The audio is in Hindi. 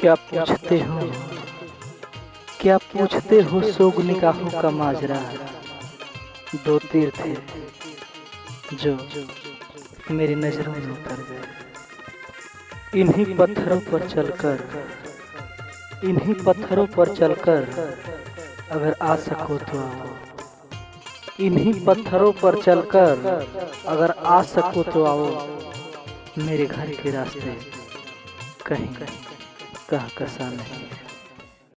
क्या पूछते हो सोग निकाहों का माजरा। दो तीर थे जो मेरी नजरों में उतर गए। इन्हीं पत्थरों पर चलकर अगर आ सको तो आओ। मेरे घर के रास्ते कहीं कहाँ कसा नहीं।